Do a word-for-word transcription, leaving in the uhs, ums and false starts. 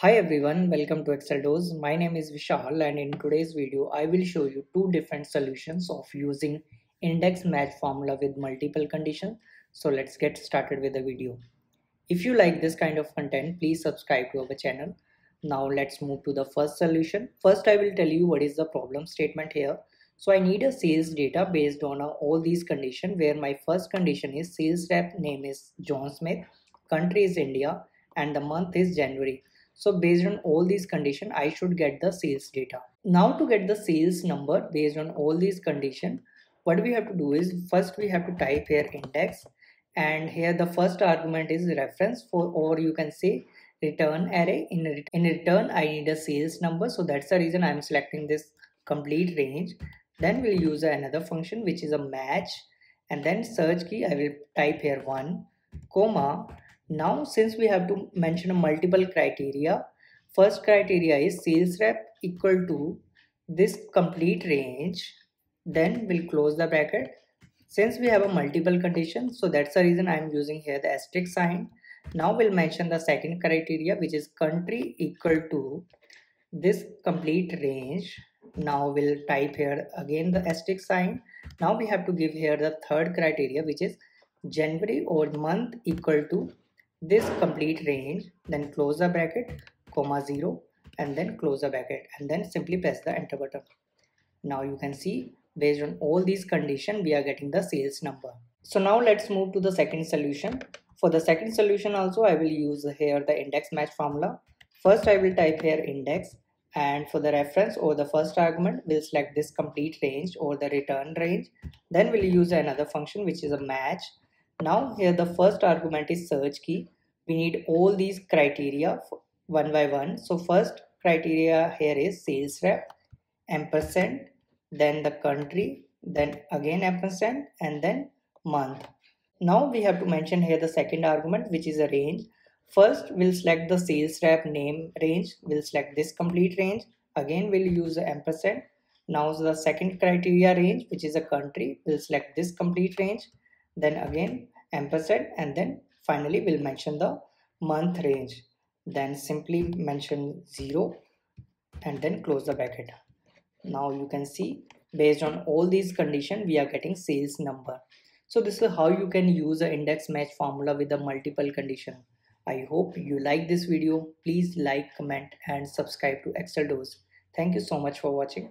Hi everyone, welcome to ExcelDoors. My name is Vishal and in today's video I will show you two different solutions of using index match formula with multiple conditions. So let's get started with the video. If you like this kind of content, please subscribe to our channel. Now let's move to the first solution. First I will tell you what is the problem statement here. So I need a sales data based on all these conditions, where my first condition is sales rep name is John Smith, country is India and the month is January. So based on all these conditions, I should get the sales data. Now to get the sales number based on all these conditions, what we have to do is first we have to type here index, and here the first argument is reference for, or you can say return array. In, in return, I need a sales number. So that's the reason I'm selecting this complete range. Then we'll use another function which is a match, and then search key. I will type here one, comma. Now since we have to mention multiple criteria, first criteria is sales rep equal to this complete range, then we'll close the bracket. Since we have a multiple condition, so that's the reason I'm using here the asterisk sign. Now we'll mention the second criteria, which is country equal to this complete range. Now we'll type here again the asterisk sign. Now we have to give here the third criteria, which is January or month equal to this complete range, then close the bracket, comma zero, and then close the bracket, and then simply press the enter button. Now you can see based on all these conditions we are getting the sales number. So now let's move to the second solution. For the second solution also I will use here the index match formula. First I will type here index, and for the reference or the first argument we'll select this complete range or the return range. Then we'll use another function which is a match. Now here the first argument is search key. We need all these criteria one by one. So first criteria here is sales rep, ampersand, then the country, then again ampersand, and then month. Now we have to mention here the second argument, which is a range. First we'll select the sales rep name range. We'll select this complete range. Again we'll use ampersand. Now the second criteria range, which is a country, we'll select this complete range. Then again ampersand, and then finally we'll mention the month range, then simply mention zero and then close the bracket. Now you can see based on all these conditions we are getting sales number. So this is how you can use the index match formula with the multiple condition. I hope you like this video. Please like, comment and subscribe to ExcelDoors. Thank you so much for watching.